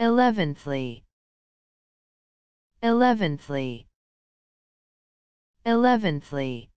eleventhly, eleventhly, eleventhly.